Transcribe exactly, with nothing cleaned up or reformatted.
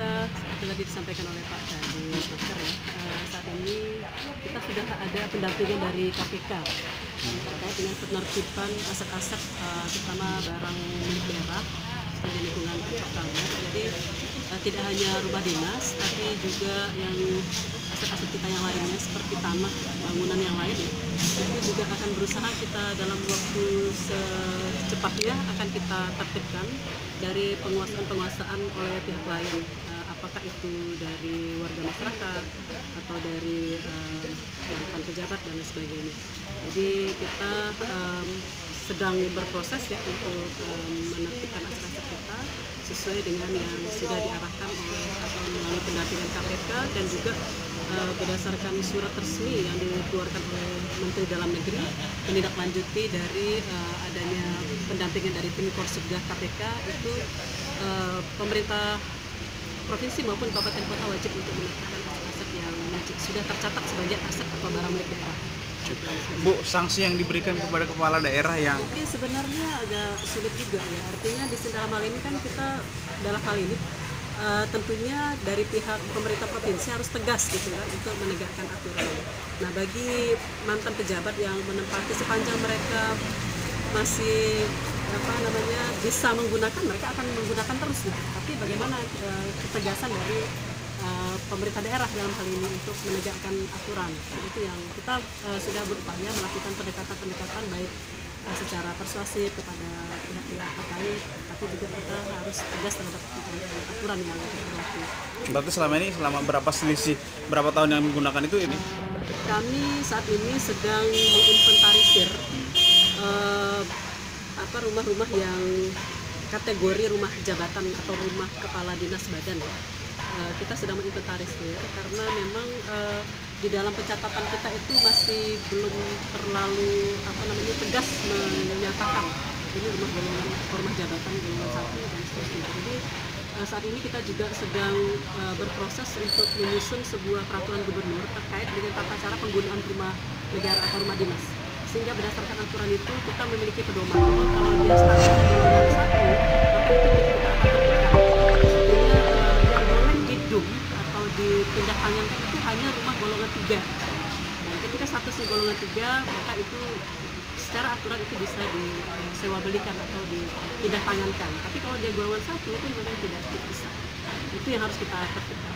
kita tadi disampaikan oleh Pak Dandi Dokter ya, uh, saat ini kita sudah ada pendampingan dari K P K terkait dengan penertiban aset-aset uh, terutama barang milik daerah di lingkungan pertambangan. Jadi uh, tidak hanya rumah dinas, tapi juga yang aset-aset kita yang lainnya seperti tanah, bangunan yang lain ya. Itu juga akan berusaha kita dalam waktu secepatnya akan kita tertibkan dari penguasaan-penguasaan oleh pihak lain. Uh, apakah itu dari warga masyarakat atau dari mantan um, pejabat dan sebagainya. Jadi kita um, sedang berproses ya untuk um, menertibkan aset-aset kita sesuai dengan yang sudah diarahkan oleh atau melalui pendampingan K P K dan juga uh, berdasarkan surat resmi yang dikeluarkan oleh Menteri Dalam Negeri menindaklanjuti dari uh, adanya pendampingan dari tim Korsugah K P K itu uh, pemerintah provinsi maupun kabupaten kota wajib untuk menetapkan aset yang wajib sudah tercatat sebagai aset atau barang milik daerah. Bu, sanksi yang diberikan kepada kepala daerah yang mungkin sebenarnya agak sulit juga ya. Artinya di sini dalam hal ini kan kita dalam hal ini uh, tentunya dari pihak pemerintah provinsi harus tegas gitu kan untuk menegakkan aturan. Nah, bagi mantan pejabat yang menempati sepanjang mereka masih apa namanya bisa menggunakan, mereka akan menggunakan terus gitu. Tapi bagaimana uh, ketegasan dari uh, pemerintah daerah dalam hal ini untuk menegakkan aturan, itu yang kita uh, sudah berupaya melakukan pendekatan-pendekatan baik uh, secara persuasif kepada pihak-pihak terkait, tapi juga kita harus tegas terhadap aturan yang berlaku. Berarti selama ini selama berapa selisih berapa tahun yang menggunakan itu ini? Uh, kami saat ini sedang menginventarisir uh, apa rumah-rumah yang kategori rumah jabatan atau rumah kepala dinas badan ya. Uh, kita sedang menginventarisir karena memang uh, di dalam pencatatan kita itu masih belum terlalu apa namanya tegas menyatakan ini rumah rumah jabatan golongan satu dan seterusnya. Jadi uh, saat ini kita juga sedang uh, berproses untuk menyusun sebuah peraturan gubernur terkait dengan tata cara penggunaan rumah negara atau rumah dinas, sehingga berdasarkan aturan itu kita memiliki pedoman. Kalau dia statusnya di luar satu, maka itu kita akan yang boleh didum atau ditindak tangankan itu hanya rumah golongan tiga. Nah, ketika statusnya golongan tiga, maka itu secara aturan itu bisa disewa belikan atau ditindak tangankan. Tapi kalau dia golongan satu itu memang tidak bisa. Itu yang harus kita tertibkan.